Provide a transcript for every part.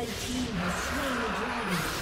Red team has slain the dragon.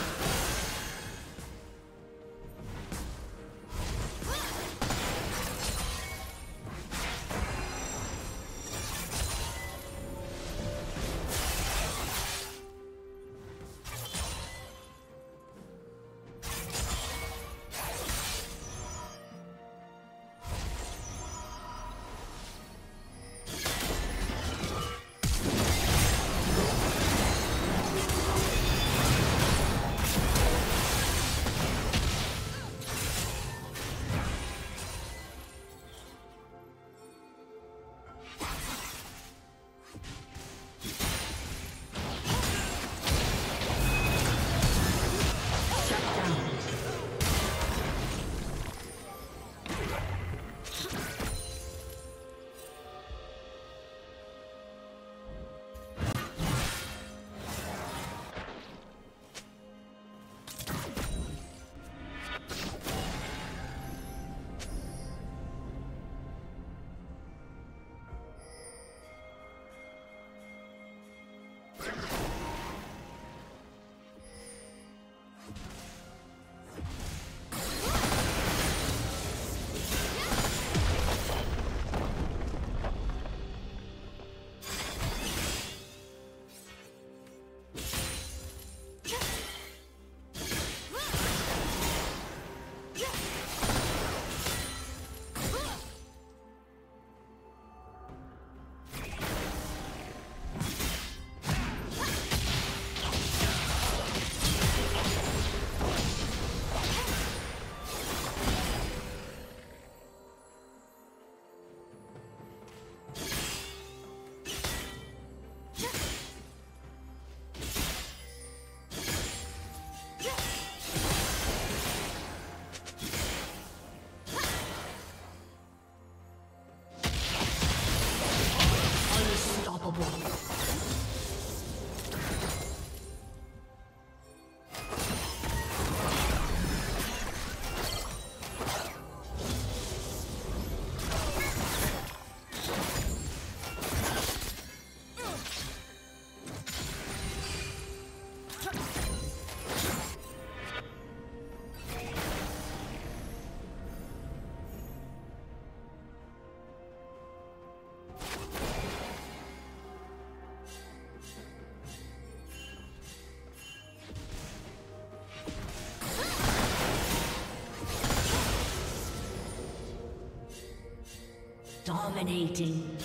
Dominating.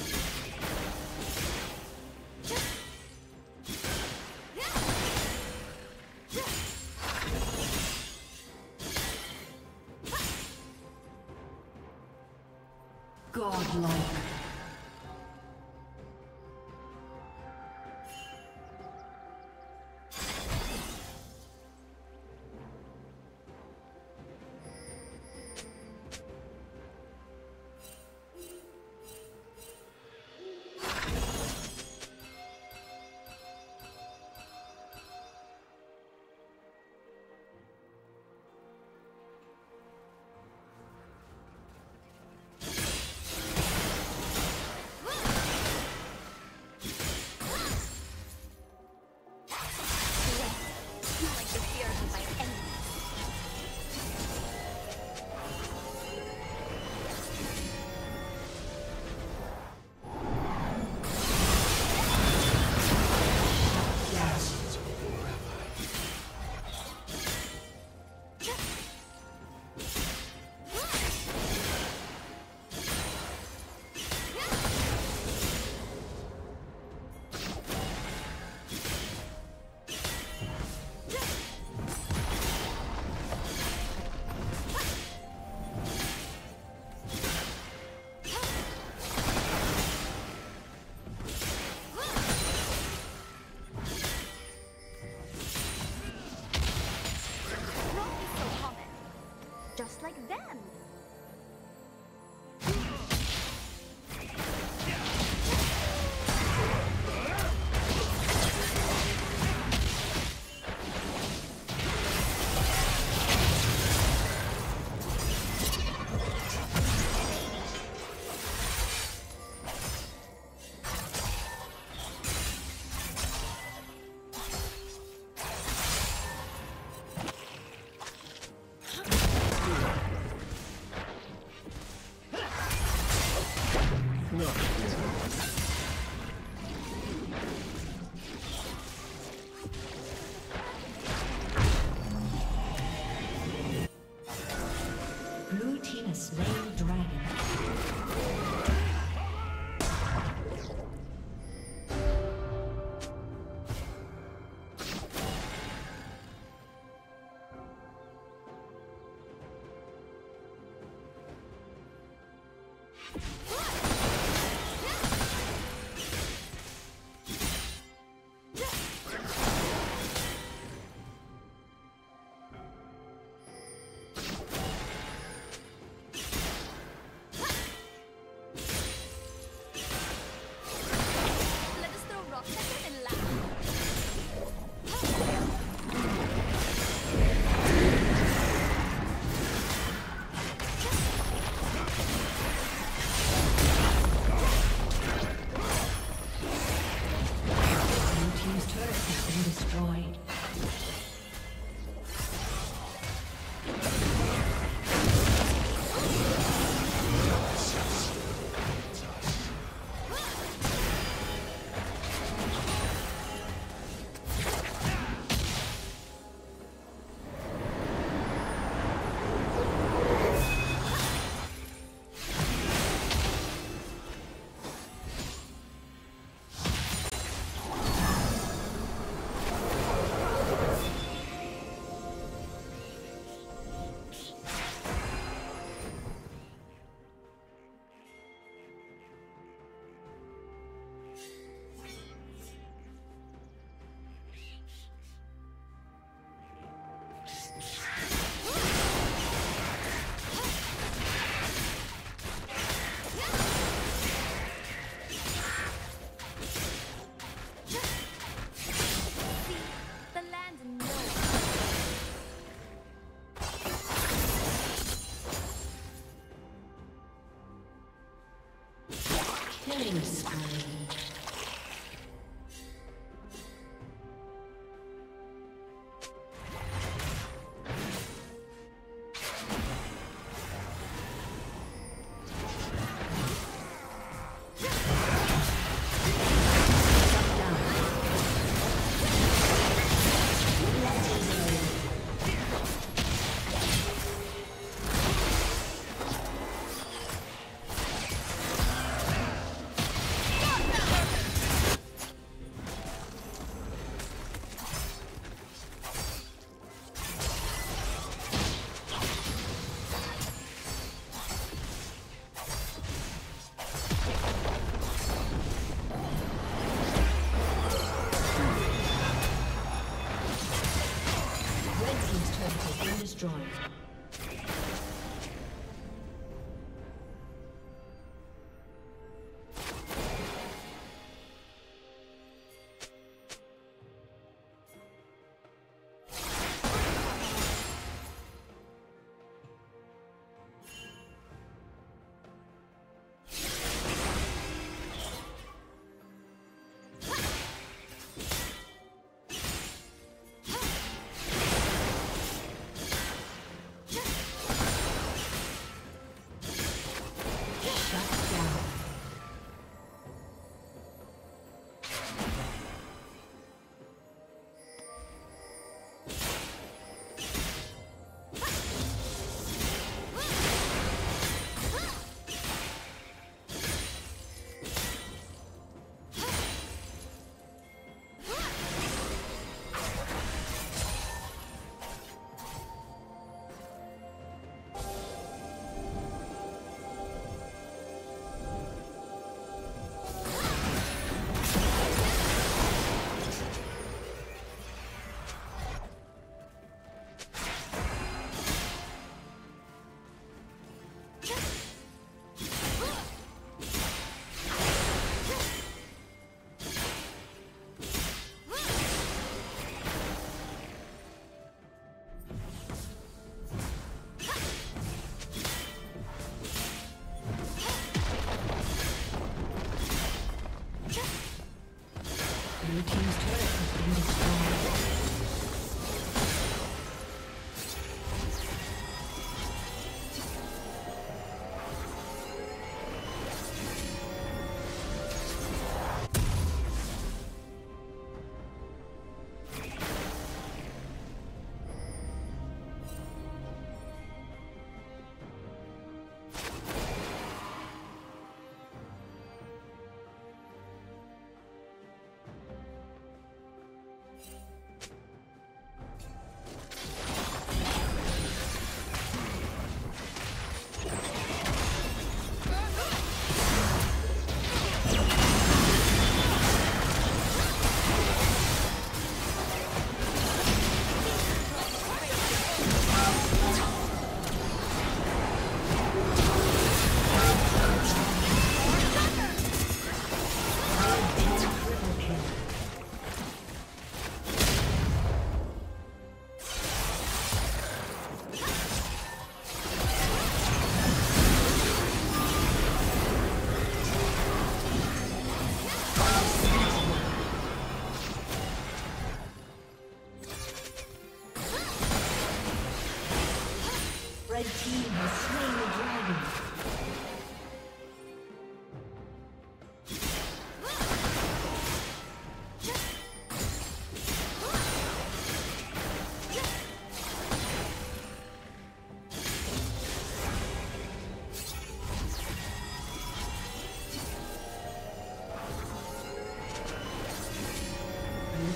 Godlike.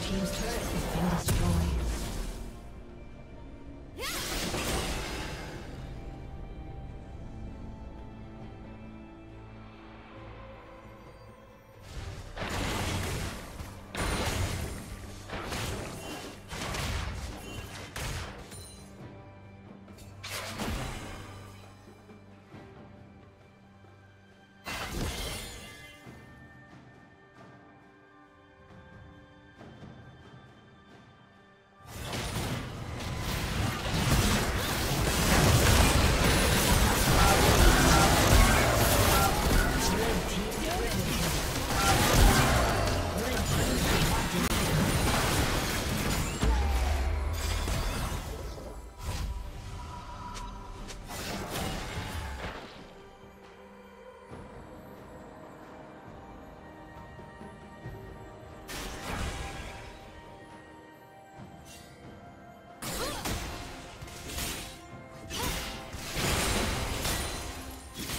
team's turret has been destroyed.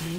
Blue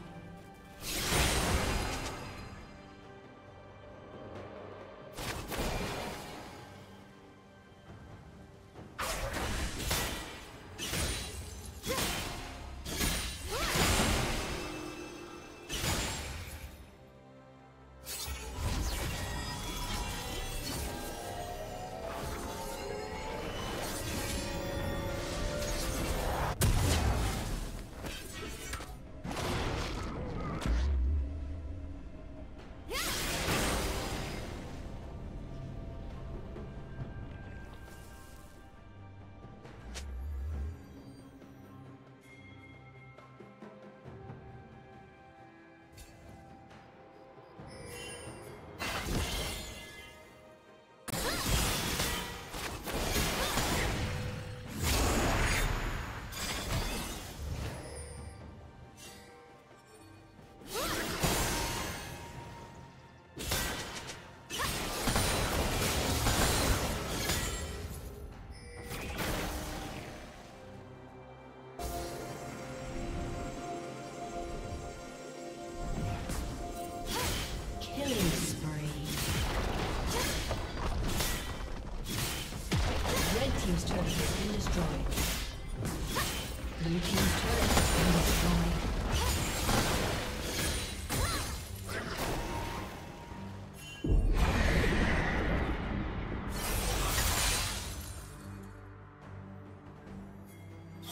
been destroyed. Blue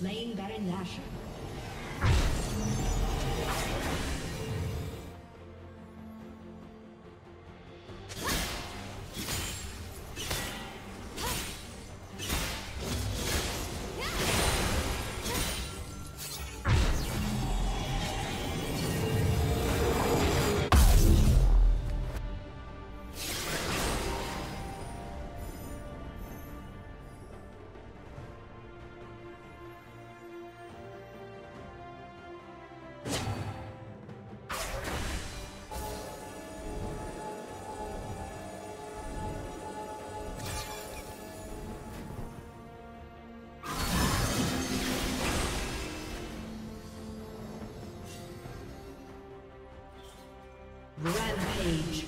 Slain Baron Nashor. Rampage.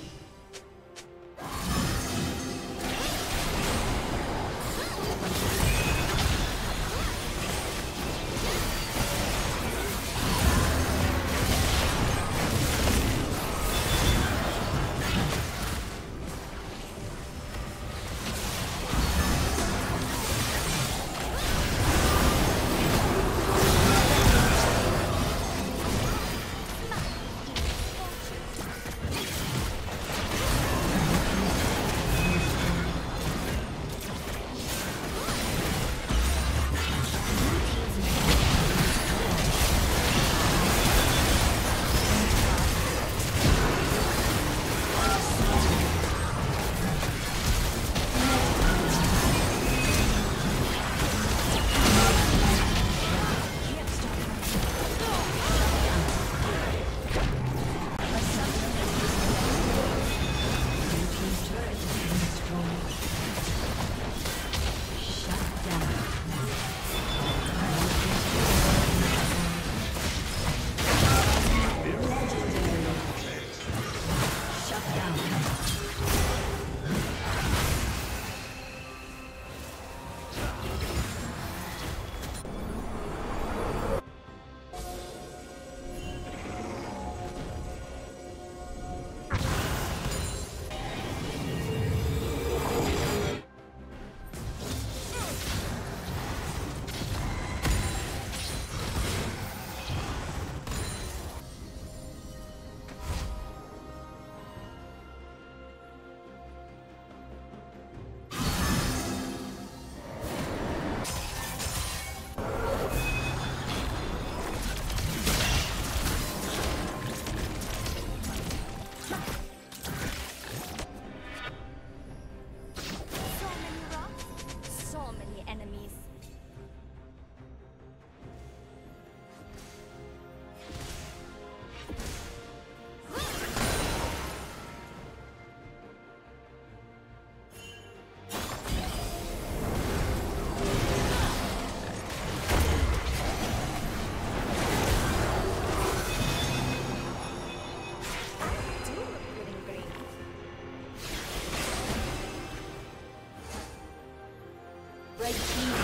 Yes.